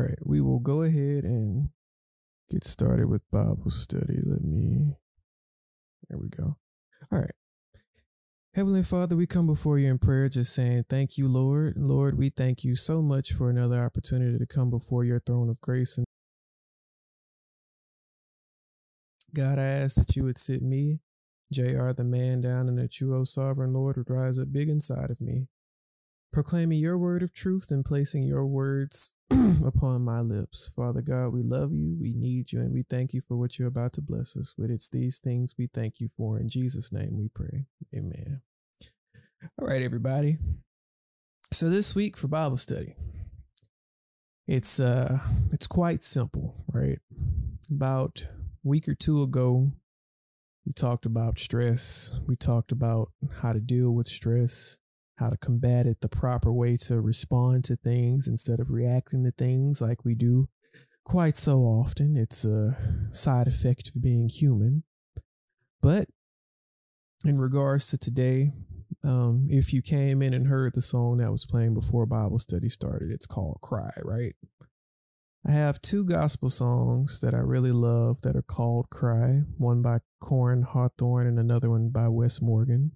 All right, we will go ahead and get started with Bible study. There we go. All right. Heavenly Father, we come before you in prayer just saying thank you, Lord. Lord, we thank you so much for another opportunity to come before your throne of grace. And God, I ask that you would sit me, JR, the man, down, and that you, O sovereign Lord, would rise up big inside of me, proclaiming your word of truth and placing your words upon my lips. Father God, we love you, we need you, and we thank you for what you're about to bless us with. It's these things we thank you for. In Jesus' name we pray. Amen. All right, everybody. So this week for Bible study, it's quite simple, right? About a week or two ago, we talked about stress. We talked about how to deal with stress, how to combat it, the proper way to respond to things instead of reacting to things like we do quite so often. It's a side effect of being human. But in regards to today, if you came in and heard the song that was playing before Bible study started, it's called Cry, right? I have two gospel songs that I really love that are called Cry, one by Corinne Hawthorne and another one by Wes Morgan,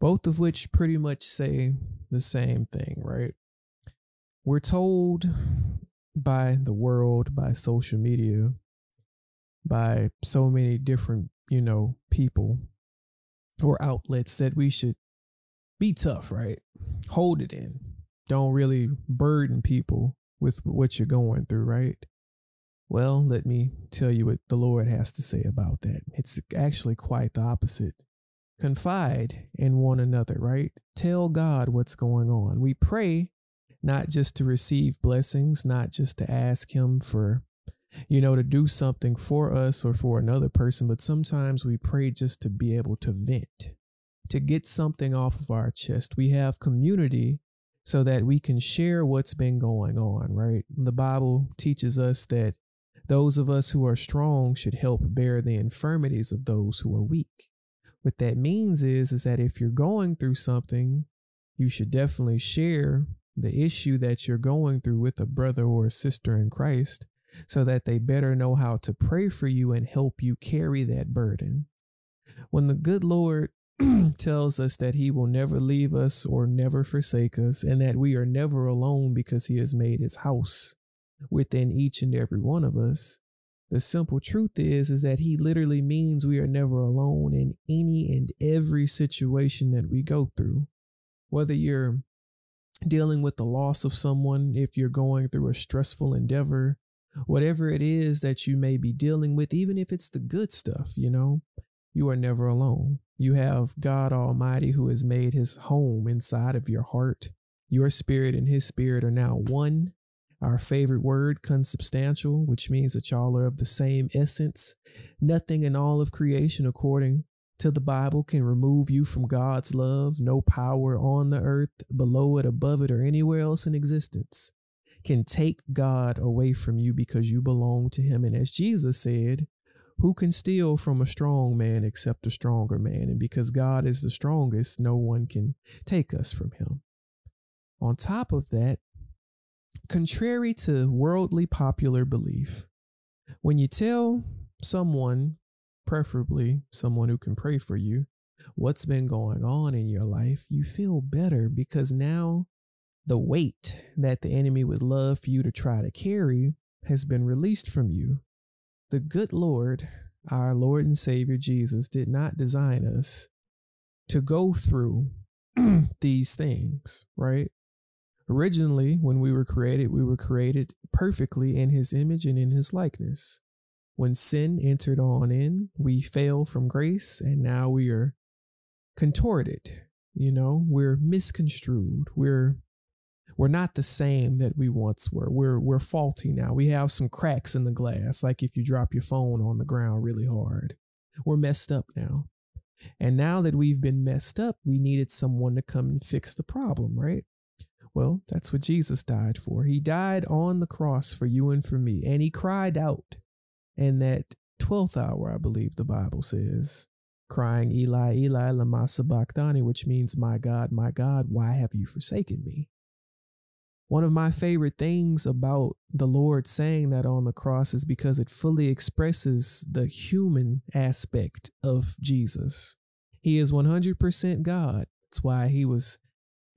both of which pretty much say the same thing, right? We're told by the world, by social media, by so many different, people or outlets that we should be tough, right? Hold it in. Don't really burden people with what you're going through, right? Well, let me tell you what the Lord has to say about that. It's actually quite the opposite. Confide in one another, right? Tell God what's going on. We pray not just to receive blessings, not just to ask him for, to do something for us or for another person, but sometimes we pray just to be able to vent, to get something off of our chest. We have community so that we can share what's been going on, right? The Bible teaches us that those of us who are strong should help bear the infirmities of those who are weak. What that means is that if you're going through something, you should definitely share the issue that you're going through with a brother or a sister in Christ so that they better know how to pray for you and help you carry that burden. When the good Lord tells us that he will never leave us or never forsake us and that we are never alone because he has made his house within each and every one of us, the simple truth is that he literally means we are never alone in any and every situation that we go through. Whether you're dealing with the loss of someone, if you're going through a stressful endeavor, whatever it is that you may be dealing with, even if it's the good stuff, you are never alone. You have God Almighty who has made his home inside of your heart. Your spirit and his spirit are now one. Our favorite word, consubstantial, which means that y'all are of the same essence. Nothing in all of creation, according to the Bible, can remove you from God's love. No power on the earth, below it, above it, or anywhere else in existence can take God away from you because you belong to him. And as Jesus said, who can steal from a strong man except a stronger man? And because God is the strongest, no one can take us from him. On top of that, contrary to worldly popular belief, when you tell someone, preferably someone who can pray for you, what's been going on in your life, you feel better because now the weight that the enemy would love for you to try to carry has been released from you. The good Lord, our Lord and Savior Jesus, did not design us to go through these things, right? Originally, when we were created perfectly in his image and in his likeness. When sin entered on in, we fell from grace and now we are contorted. We're misconstrued. We're not the same that we once were. We're faulty now. We have some cracks in the glass, like if you drop your phone on the ground really hard. We're messed up now. And now that we've been messed up, we needed someone to come and fix the problem, right? Well, that's what Jesus died for. He died on the cross for you and for me. And he cried out in that 12th hour, I believe the Bible says, crying, Eli, Eli, lama sabachthani, which means, my God, why have you forsaken me? One of my favorite things about the Lord saying that on the cross is because it fully expresses the human aspect of Jesus. He is 100% God. That's why he was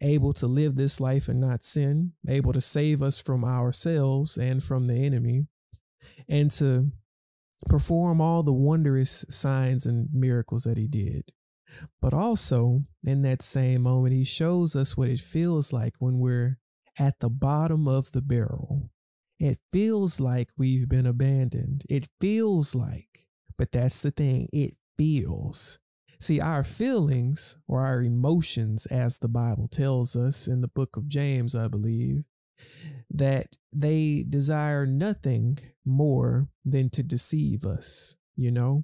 able to live this life and not sin, able to save us from ourselves and from the enemy, and to perform all the wondrous signs and miracles that he did. But also, in that same moment, he shows us what it feels like when we're at the bottom of the barrel. It feels like we've been abandoned. It feels like, but that's the thing, it feels. See, our feelings or our emotions, as the Bible tells us in the book of James, I believe, that they desire nothing more than to deceive us, you know?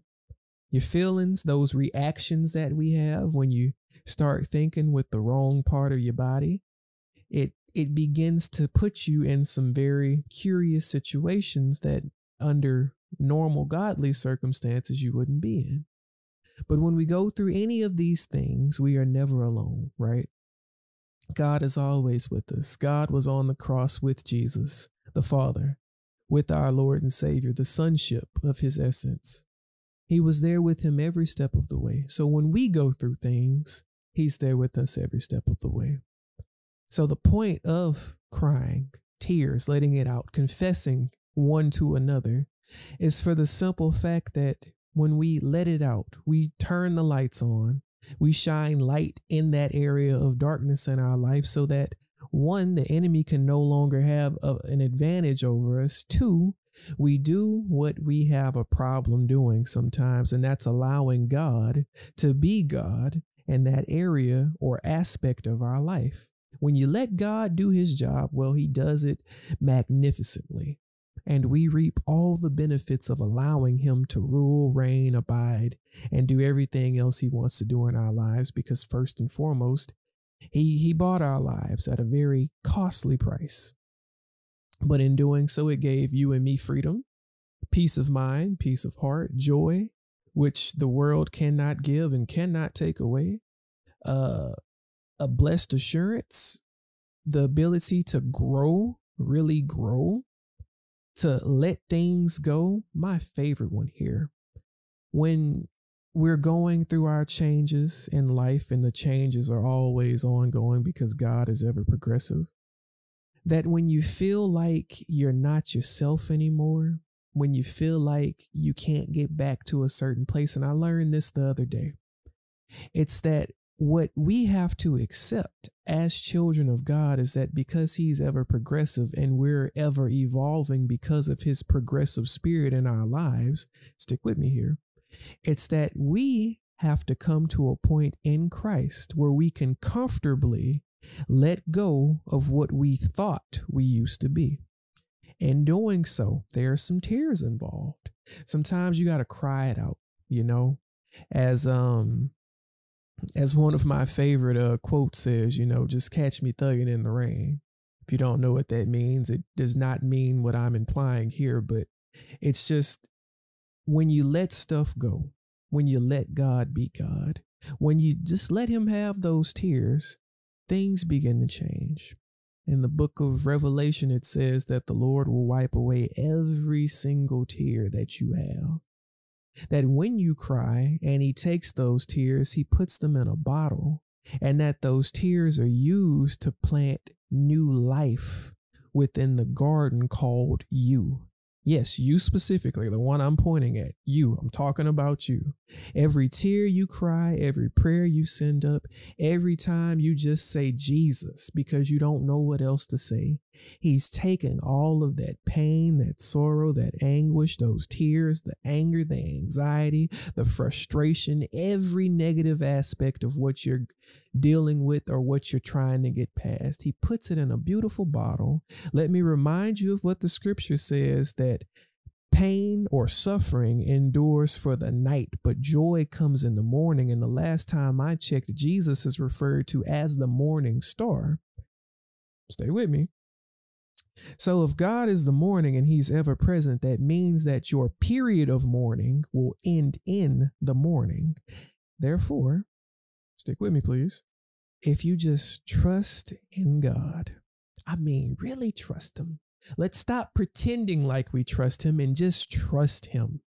Your feelings, those reactions that we have when you start thinking with the wrong part of your body, it begins to put you in some very curious situations that under normal godly circumstances you wouldn't be in. But when we go through any of these things, we are never alone, right? God is always with us. God was on the cross with Jesus, the Father, with our Lord and Savior, the sonship of his essence. He was there with him every step of the way. So when we go through things, he's there with us every step of the way. So the point of crying, tears, letting it out, confessing one to another is for the simple fact that when we let it out, we turn the lights on, we shine light in that area of darkness in our life so that one, the enemy can no longer have an advantage over us. Two, we do what we have a problem doing sometimes, and that's allowing God to be God in that area or aspect of our life. When you let God do his job, well, he does it magnificently. And we reap all the benefits of allowing him to rule, reign, abide, and do everything else he wants to do in our lives. Because first and foremost, he bought our lives at a very costly price. But in doing so, it gave you and me freedom, peace of mind, peace of heart, joy, which the world cannot give and cannot take away. A blessed assurance, the ability to grow, really grow, to let things go. My favorite one here. When we're going through our changes in life, and the changes are always ongoing because God is ever progressive, that when you feel like you're not yourself anymore, when you feel like you can't get back to a certain place, and I learned this the other day, it's that what we have to accept as children of God is that because he's ever progressive and we're ever evolving because of his progressive spirit in our lives, stick with me here, it's that we have to come to a point in Christ where we can comfortably let go of what we thought we used to be. In doing so, there are some tears involved. Sometimes you got to cry it out, you know, as one of my favorite quotes says, you know, just catch me thugging in the rain. If you don't know what that means, it does not mean what I'm implying here, but it's just when you let stuff go, when you let God be God, when you just let him have those tears, things begin to change. In the book of Revelation, it says that the Lord will wipe away every single tear that you have. That when you cry and he takes those tears, he puts them in a bottle, and that those tears are used to plant new life within the garden called you. Yes, you specifically, the one I'm pointing at, you. I'm talking about you. Every tear you cry, every prayer you send up, every time you just say Jesus because you don't know what else to say, he's taking all of that pain, that sorrow, that anguish, those tears, the anger, the anxiety, the frustration, every negative aspect of what you're dealing with or what you're trying to get past. He puts it in a beautiful bottle. Let me remind you of what the scripture says, that pain or suffering endures for the night, but joy comes in the morning. And the last time I checked, Jesus is referred to as the morning star. Stay with me. So if God is the morning and he's ever present, that means that your period of mourning will end in the morning. Therefore, stick with me, please. If you just trust in God, I mean, really trust him. Let's stop pretending like we trust him and just trust him.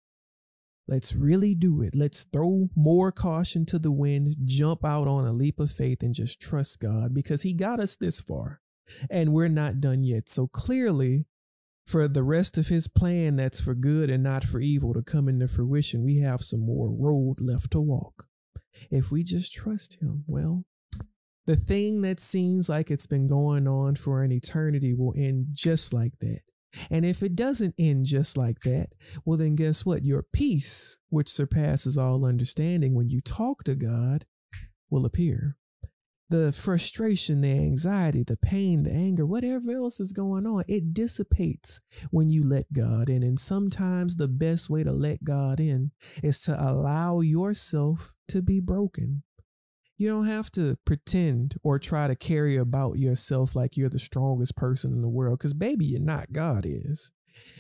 Let's really do it. Let's throw more caution to the wind, jump out on a leap of faith and just trust God, because he got us this far and we're not done yet. So clearly, for the rest of his plan that's for good and not for evil to come into fruition, we have some more road left to walk. If we just trust him, well, the thing that seems like it's been going on for an eternity will end just like that. And if it doesn't end just like that, well, then guess what? Your peace, which surpasses all understanding when you talk to God, will appear. The frustration, the anxiety, the pain, the anger, whatever else is going on, it dissipates when you let God in. And sometimes the best way to let God in is to allow yourself to be broken. You don't have to pretend or try to carry about yourself like you're the strongest person in the world, because baby, you're not. God is.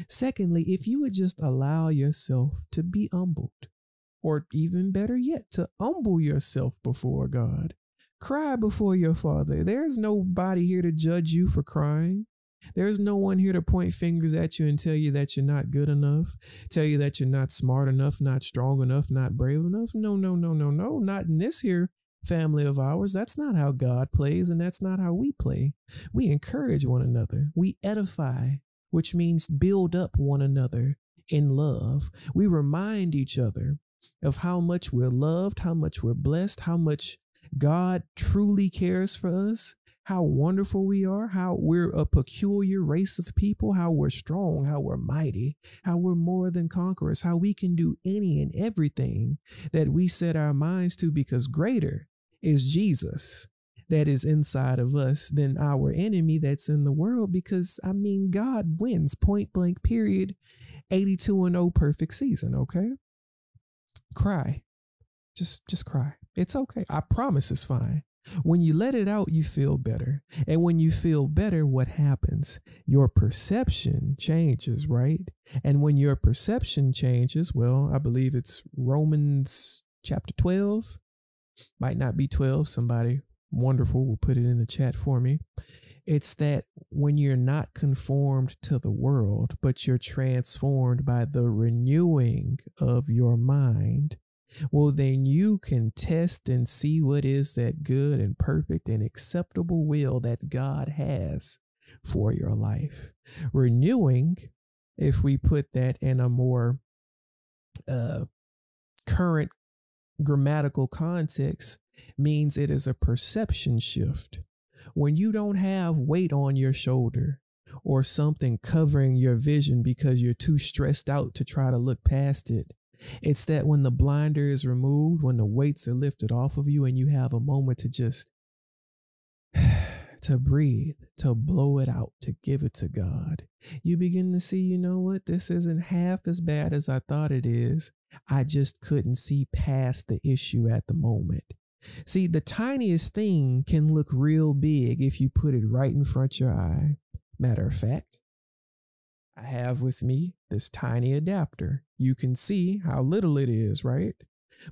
Secondly, if you would just allow yourself to be humbled, or even better yet, to humble yourself before God, cry before your Father. There's nobody here to judge you for crying. There's no one here to point fingers at you and tell you that you're not good enough, tell you that you're not smart enough, not strong enough, not brave enough. No, no, no, no, no, not in this here family of ours. That's not how God plays, and that's not how we play. We encourage one another. We edify, which means build up one another in love. We remind each other of how much we're loved, how much we're blessed, how much God truly cares for us, how wonderful we are, how we're a peculiar race of people, how we're strong, how we're mighty, how we're more than conquerors, how we can do any and everything that we set our minds to, because greater is Jesus that is inside of us than our enemy that's in the world. Because, I mean, God wins, point blank, period. 82-0 perfect season. Okay. Cry. Just cry. It's okay. I promise it's fine. When you let it out, you feel better. And when you feel better, what happens? Your perception changes, right? And when your perception changes, well, I believe it's Romans chapter 12. Might not be 12. Somebody wonderful will put it in the chat for me. It's that when you're not conformed to the world, but you're transformed by the renewing of your mind, well, then you can test and see what is that good and perfect and acceptable will that God has for your life. Renewing, if we put that in a more current grammatical context, means it is a perception shift. When you don't have weight on your shoulder or something covering your vision because you're too stressed out to try to look past it, it's that when the blinder is removed, when the weights are lifted off of you and you have a moment to just to breathe, to blow it out, to give it to God, you begin to see, you know what? This isn't half as bad as I thought it is. I just couldn't see past the issue at the moment. See, the tiniest thing can look real big if you put it right in front of your eye. Matter of fact, I have with me this tiny adapter. You can see how little it is, right?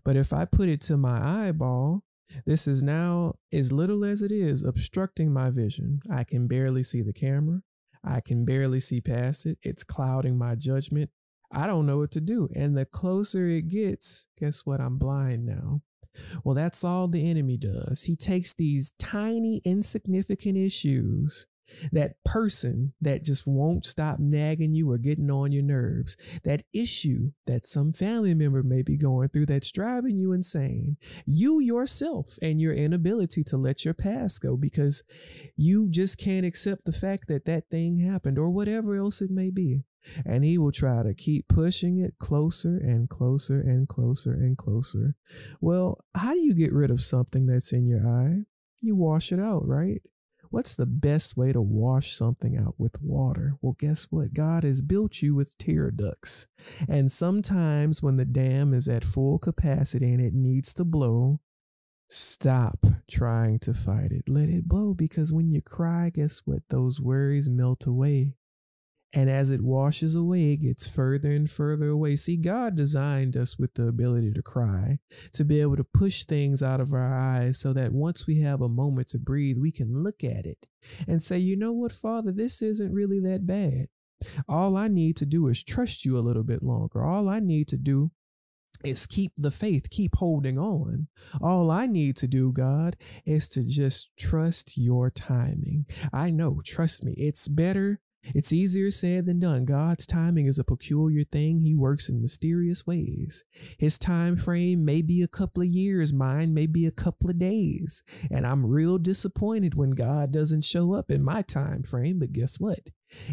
But if I put it to my eyeball, this is now, as little as it is, obstructing my vision. I can barely see the camera. I can barely see past it. It's clouding my judgment. I don't know what to do. And the closer it gets, guess what? I'm blind now. Well, that's all the enemy does. He takes these tiny, insignificant issues, that person that just won't stop nagging you or getting on your nerves, that issue that some family member may be going through that's driving you insane, you yourself and your inability to let your past go because you just can't accept the fact that that thing happened or whatever else it may be. And he will try to keep pushing it closer and closer and closer and closer. Well, how do you get rid of something that's in your eye? You wash it out, right? What's the best way to wash something out? With water. Well, guess what? God has built you with tear ducts. And sometimes when the dam is at full capacity and it needs to blow, stop trying to fight it. Let it blow, because when you cry, guess what? Those worries melt away And as it washes away, it gets further and further away. See, God designed us with the ability to cry, to be able to push things out of our eyes so that once we have a moment to breathe, we can look at it and say, you know what, Father, this isn't really that bad. All I need to do is trust you a little bit longer. All I need to do is keep the faith, keep holding on. All I need to do, God, is to just trust your timing. I know, trust me, it's better. It's easier said than done. God's timing is a peculiar thing. He works in mysterious ways. His time frame may be a couple of years. Mine may be a couple of days. And I'm real disappointed when God doesn't show up in my time frame. But guess what?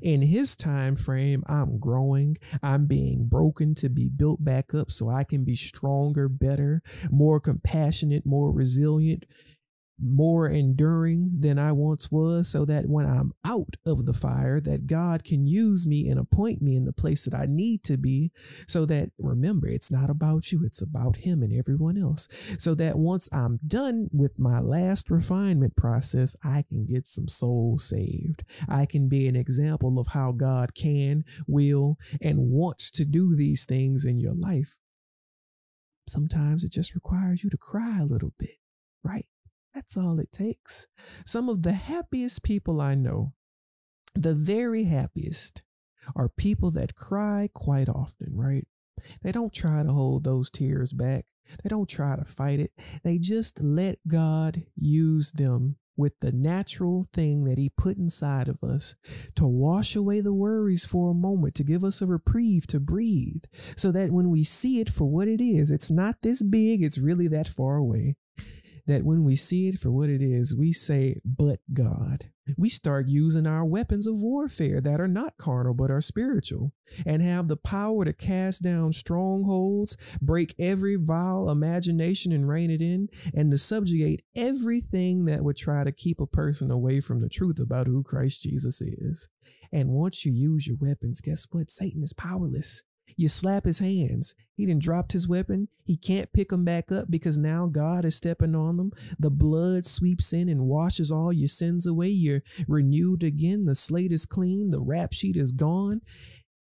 In his time frame, I'm growing. I'm being broken to be built back up so I can be stronger, better, more compassionate, more resilient, more enduring than I once was, so that when I'm out of the fire, that God can use me and appoint me in the place that I need to be, so that, remember, it's not about you, it's about him and everyone else. So that once I'm done with my last refinement process, I can get some souls saved. I can be an example of how God can, will, and wants to do these things in your life. Sometimes it just requires you to cry a little bit, right? That's all it takes. Some of the happiest people I know, the very happiest, are people that cry quite often, right? They don't try to hold those tears back. They don't try to fight it. They just let God use them with the natural thing that he put inside of us to wash away the worries for a moment, to give us a reprieve, to breathe, so that when we see it for what it is, it's not this big, it's really that far away. That when we see it for what it is, we say, but God. We start using our weapons of warfare that are not carnal but are spiritual, and have the power to cast down strongholds, break every vile imagination and rein it in, and to subjugate everything that would try to keep a person away from the truth about who Christ Jesus is. And once you use your weapons, guess what? Satan is powerless. You slap his hands. He done dropped his weapon. He can't pick them back up because now God is stepping on them. The blood sweeps in and washes all your sins away. You're renewed again. The slate is clean. The rap sheet is gone.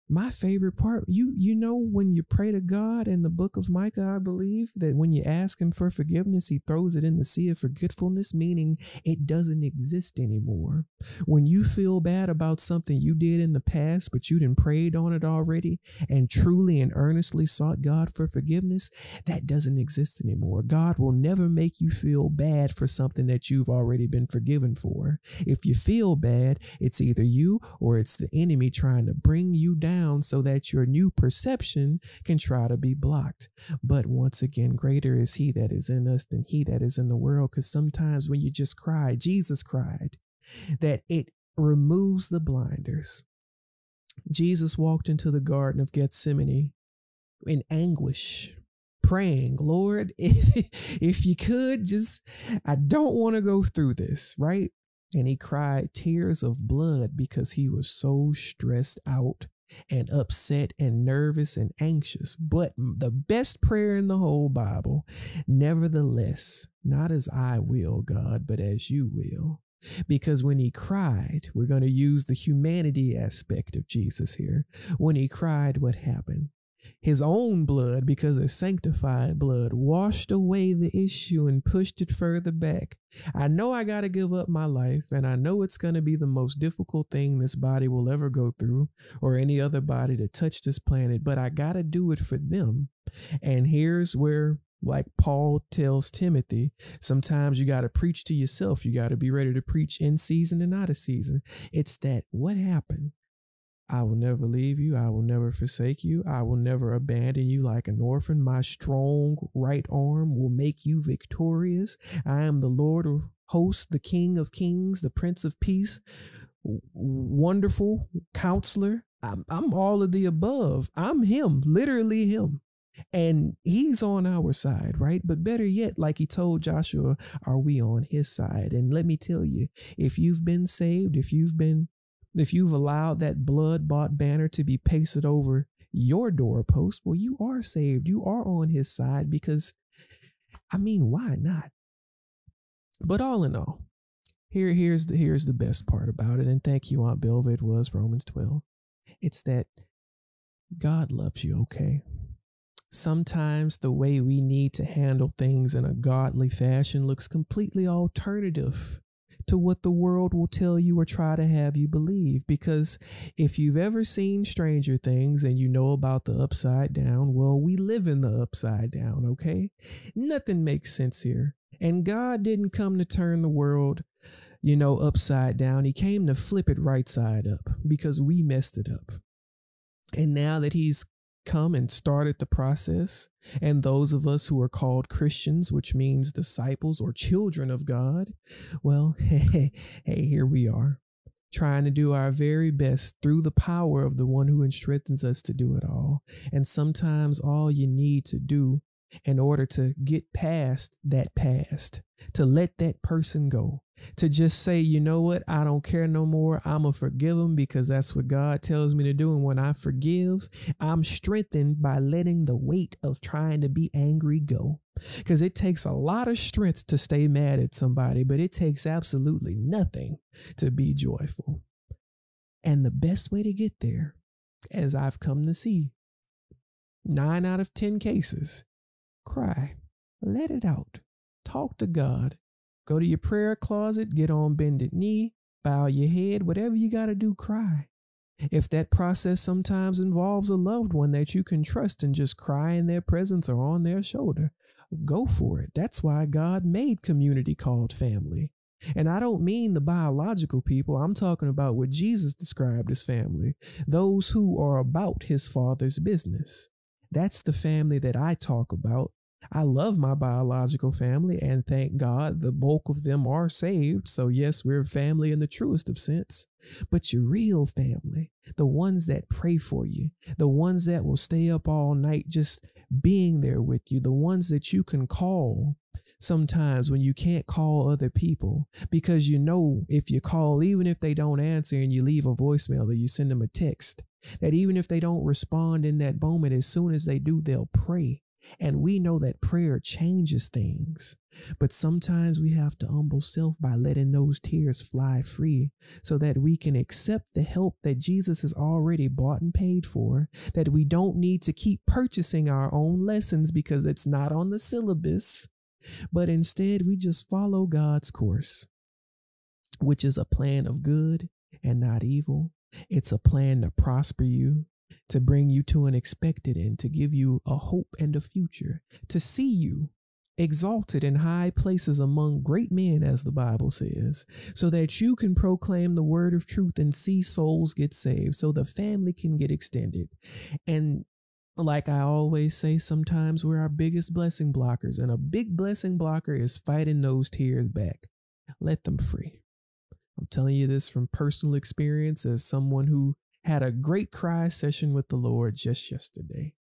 My favorite part, you know, when you pray to God in the book of Micah, I believe that when you ask him for forgiveness, he throws it in the sea of forgetfulness, meaning it doesn't exist anymore. When you feel bad about something you did in the past, but you done prayed on it already and truly and earnestly sought God for forgiveness, that doesn't exist anymore. God will never make you feel bad for something that you've already been forgiven for. If you feel bad, it's either you or it's the enemy trying to bring you down, so that your new perception can try to be blocked. But once again, greater is he that is in us than he that is in the world. Because sometimes when you just cry, Jesus cried, that it removes the blinders. Jesus walked into the Garden of Gethsemane in anguish, praying, Lord, if you could just, I don't want to go through this, right? And he cried tears of blood because he was so stressed out and upset and nervous and anxious. But the best prayer in the whole Bible, nevertheless, not as I will, God, but as you will. Because when he cried, we're going to use the humanity aspect of Jesus here. When he cried, what happened? His own blood, because it's sanctified blood, washed away the issue and pushed it further back. I know I got to give up my life, and I know it's going to be the most difficult thing this body will ever go through, or any other body to touch this planet, but I got to do it for them. And here's where, like Paul tells Timothy, sometimes you got to preach to yourself. You got to be ready to preach in season and out of season. It's that what happened? I will never leave you. I will never forsake you. I will never abandon you like an orphan. My strong right arm will make you victorious. I am the Lord of hosts, the King of kings, the Prince of peace, wonderful counselor. I'm all of the above. I'm him, literally him. And he's on our side, right? But better yet, like he told Joshua, are we on his side? And let me tell you, if you've been saved, if you've allowed that blood-bought banner to be pasted over your doorpost, well, you are saved. You are on his side because, I mean, why not? But all in all, here's the best part about it. And thank you, Aunt Belva. It was Romans 12. It's that God loves you, okay? Sometimes the way we need to handle things in a godly fashion looks completely alternative to what the world will tell you or try to have you believe. Because if you've ever seen Stranger Things and you know about the upside down, well, we live in the upside down, okay? Nothing makes sense here. And God didn't come to turn the world, you know, upside down. He came to flip it right side up because we messed it up. And now that he's come and started the process, and those of us who are called Christians, which means disciples or children of God, well, hey, here we are, trying to do our very best through the power of the one who strengthens us to do it all. And sometimes all you need to do in order to get past that past, to let that person go, to just say, you know what, I don't care no more. I'm going to forgive them because that's what God tells me to do. And when I forgive, I'm strengthened by letting the weight of trying to be angry go. Because it takes a lot of strength to stay mad at somebody, but it takes absolutely nothing to be joyful. And the best way to get there, as I've come to see, 9 out of 10 cases, cry, let it out, talk to God. Go to your prayer closet, get on bended knee, bow your head, whatever you got to do, cry. If that process sometimes involves a loved one that you can trust and just cry in their presence or on their shoulder, go for it. That's why God made community called family. And I don't mean the biological people. I'm talking about what Jesus described as family, those who are about his Father's business. That's the family that I talk about. I love my biological family, and thank God the bulk of them are saved. So yes, we're family in the truest of sense, but your real family, the ones that pray for you, the ones that will stay up all night just being there with you, the ones that you can call sometimes when you can't call other people, because you know if you call, even if they don't answer and you leave a voicemail or you send them a text, that even if they don't respond in that moment, as soon as they do, they'll pray. And we know that prayer changes things, but sometimes we have to humble self by letting those tears fly free so that we can accept the help that Jesus has already bought and paid for, that we don't need to keep purchasing our own lessons because it's not on the syllabus, but instead we just follow God's course, which is a plan of good and not evil. It's a plan to prosper you, to bring you to an expected end, to give you a hope and a future, to see you exalted in high places among great men, as the Bible says, so that you can proclaim the word of truth and see souls get saved, so the family can get extended. And like I always say, sometimes we're our biggest blessing blockers, and a big blessing blocker is fighting those tears back. Let them free. I'm telling you this from personal experience as someone who had a great cry session with the Lord just yesterday.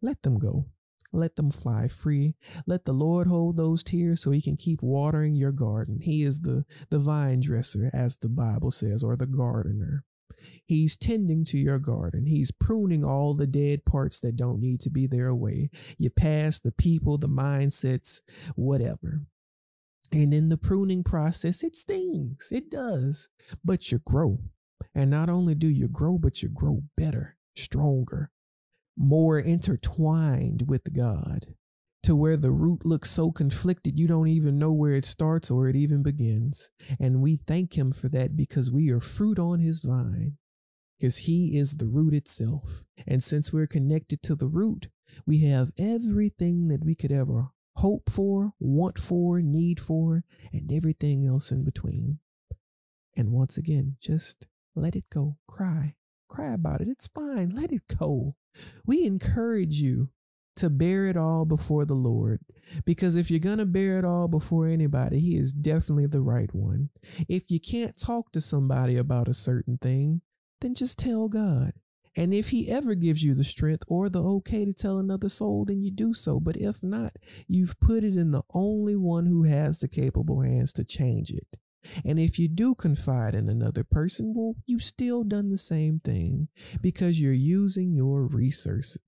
Let them go. Let them fly free. Let the Lord hold those tears so he can keep watering your garden. He is the vine dresser, as the Bible says, or the gardener. He's tending to your garden. He's pruning all the dead parts that don't need to be there away. Your past, the people, the mindsets, whatever. And in the pruning process, it stings. It does. But you grow. And not only do you grow, but you grow better, stronger, more intertwined with God, to where the root looks so conflicted you don't even know where it starts or it even begins. And we thank him for that because we are fruit on his vine, because he is the root itself. And since we're connected to the root, we have everything that we could ever hope for, want for, need for, and everything else in between. And once again, just let it go. Cry. Cry about it. It's fine. Let it go. We encourage you to bear it all before the Lord, because if you're going to bear it all before anybody, he is definitely the right one. If you can't talk to somebody about a certain thing, then just tell God. And if he ever gives you the strength or the okay to tell another soul, then you do so. But if not, you've put it in the only one who has the capable hands to change it. And if you do confide in another person, well, you've still done the same thing because you're using your resources.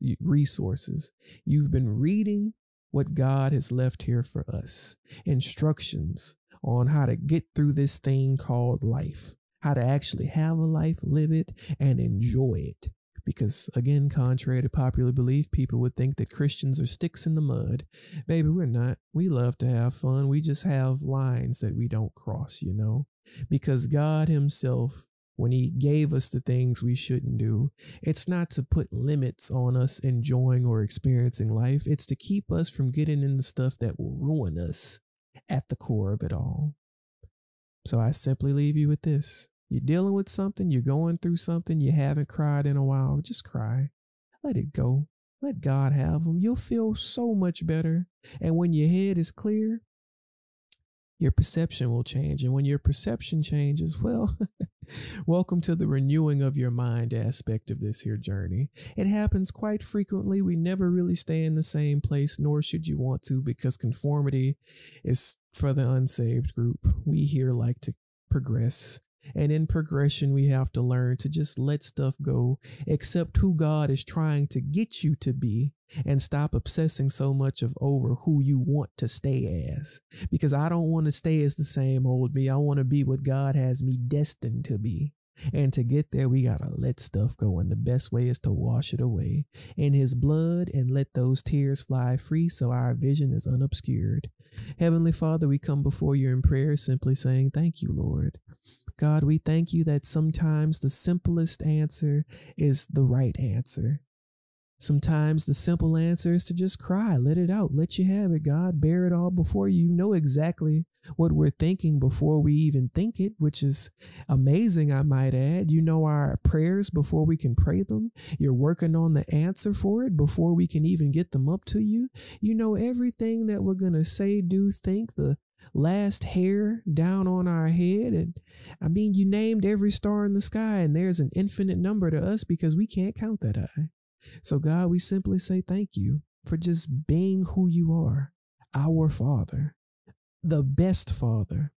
You've been reading what God has left here for us, instructions on how to get through this thing called life, how to actually have a life, live it, and enjoy it. Because again, contrary to popular belief, people would think that Christians are sticks in the mud. Baby, we're not. We love to have fun. We just have lines that we don't cross, you know, because God himself, when he gave us the things we shouldn't do, it's not to put limits on us enjoying or experiencing life. It's to keep us from getting in the stuff that will ruin us at the core of it all. So I simply leave you with this. You're dealing with something, you're going through something, you haven't cried in a while, just cry. Let it go. Let God have them. You'll feel so much better. And when your head is clear, your perception will change. And when your perception changes, well, welcome to the renewing of your mind aspect of this here journey. It happens quite frequently. We never really stay in the same place, nor should you want to, because conformity is for the unsaved group. We here like to progress. And in progression, we have to learn to just let stuff go, accept who God is trying to get you to be, and stop obsessing so much over who you want to stay as. Because I don't want to stay as the same old me. I want to be what God has me destined to be. And to get there, we got to let stuff go. And the best way is to wash it away in his blood and let those tears fly free so our vision is unobscured. Heavenly Father, we come before you in prayer, simply saying, thank you, Lord. God, we thank you that sometimes the simplest answer is the right answer. Sometimes the simple answer is to just cry, let it out, let you have it, God, bear it all before you. You know exactly what we're thinking before we even think it, which is amazing, I might add. You know our prayers before we can pray them. You're working on the answer for it before we can even get them up to you. You know everything that we're going to say, do, think, the last hair down on our head. And I mean, you named every star in the sky, and there's an infinite number to us because we can't count that high. So God, we simply say thank you for just being who you are, our Father, the best Father.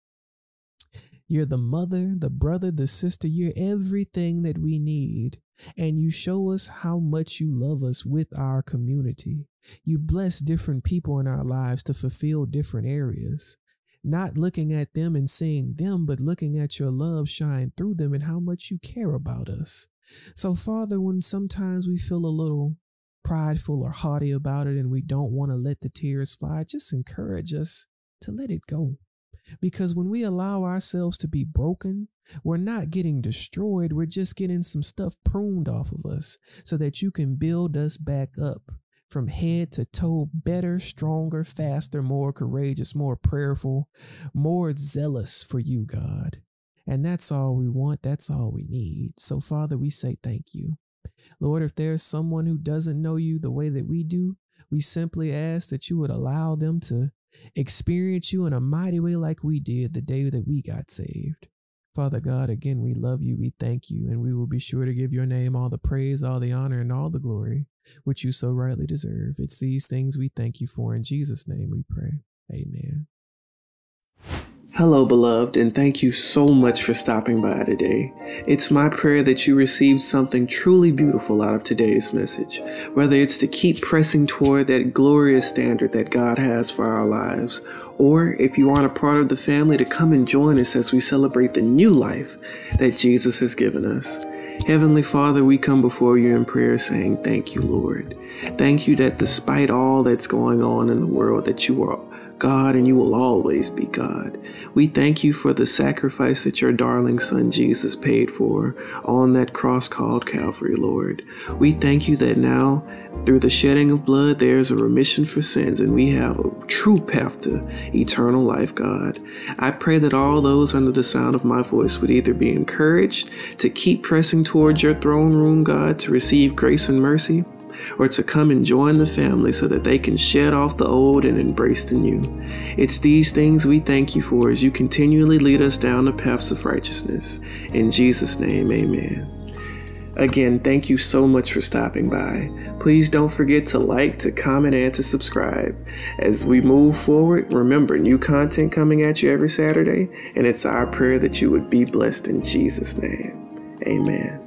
You're the mother, the brother, the sister, you're everything that we need. And you show us how much you love us with our community. You bless different people in our lives to fulfill different areas. Not looking at them and seeing them, but looking at your love shine through them and how much you care about us. So, Father, when sometimes we feel a little prideful or haughty about it and we don't want to let the tears fly, just encourage us to let it go. Because when we allow ourselves to be broken, we're not getting destroyed. We're just getting some stuff pruned off of us so that you can build us back up. From head to toe, better, stronger, faster, more courageous, more prayerful, more zealous for you, God. And that's all we want. That's all we need. So, Father, we say thank you. Lord, if there's someone who doesn't know you the way that we do, we simply ask that you would allow them to experience you in a mighty way like we did the day that we got saved. Father God, again, we love you, we thank you, and we will be sure to give your name all the praise, all the honor, and all the glory, which you so rightly deserve. It's these things we thank you for. In Jesus' name we pray. Amen. Hello, beloved, and thank you so much for stopping by today. It's my prayer that you received something truly beautiful out of today's message, whether it's to keep pressing toward that glorious standard that God has for our lives, or if you aren't a part of the family, to come and join us as we celebrate the new life that Jesus has given us. Heavenly Father, we come before you in prayer saying, thank you, Lord. Thank you that despite all that's going on in the world, that you are God, and you will always be God. We thank you for the sacrifice that your darling son Jesus paid for on that cross called Calvary, Lord. We thank you that now through the shedding of blood, there's a remission for sins, and we have a true path to eternal life, God. I pray that all those under the sound of my voice would either be encouraged to keep pressing towards your throne room, God, to receive grace and mercy, or to come and join the family so that they can shed off the old and embrace the new. It's these things we thank you for as you continually lead us down the paths of righteousness. In Jesus' name, amen. Again, thank you so much for stopping by. Please don't forget to like, to comment, and to subscribe. As we move forward, remember, new content coming at you every Saturday, and it's our prayer that you would be blessed in Jesus' name. Amen.